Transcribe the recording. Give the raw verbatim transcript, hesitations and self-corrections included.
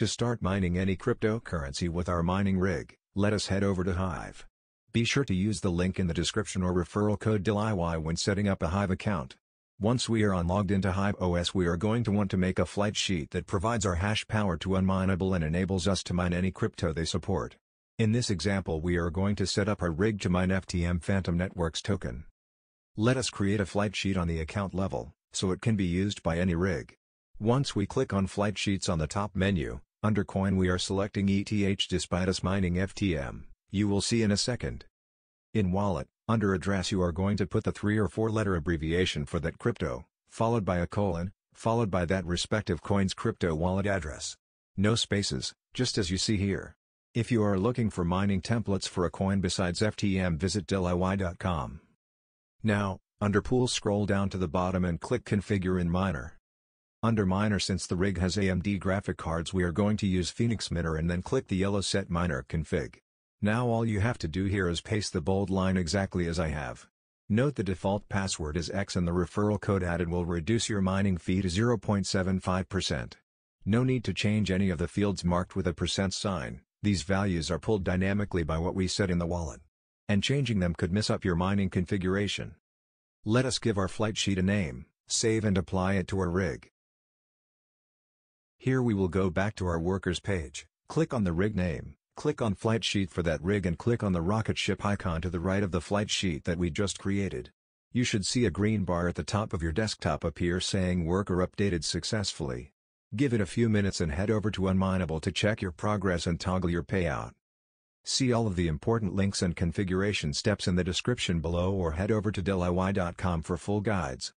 To start mining any cryptocurrency with our mining rig, let us head over to Hive. Be sure to use the link in the description or referral code D Y L Y when setting up a Hive account. Once we are unlogged into Hive O S, we are going to want to make a flight sheet that provides our hash power to Unmineable and enables us to mine any crypto they support. In this example, we are going to set up a rig to mine F T M Fantom Network's token. Let us create a flight sheet on the account level, so it can be used by any rig. Once we click on flight sheets on the top menu, under coin we are selecting E T H despite us mining F T M, you will see in a second. In wallet, under address you are going to put the three or four letter abbreviation for that crypto, followed by a colon, followed by that respective coin's crypto wallet address. No spaces, just as you see here. If you are looking for mining templates for a coin besides F T M, visit dyl i y dot com. Now, under pool scroll down to the bottom and click configure in miner. Under miner, since the rig has A M D graphic cards, we are going to use Phoenix Miner and then click the yellow set miner config. Now all you have to do here is paste the bold line exactly as I have. Note the default password is X and the referral code added will reduce your mining fee to zero point seven five percent. No need to change any of the fields marked with a percent sign. These values are pulled dynamically by what we set in the wallet, and changing them could mess up your mining configuration. Let us give our flight sheet a name, save and apply it to our rig. Here we will go back to our workers page, click on the rig name, click on flight sheet for that rig and click on the rocket ship icon to the right of the flight sheet that we just created. You should see a green bar at the top of your desktop appear saying worker updated successfully. Give it a few minutes and head over to Unmineable to check your progress and toggle your payout. See all of the important links and configuration steps in the description below, or head over to dyl i y dot com for full guides.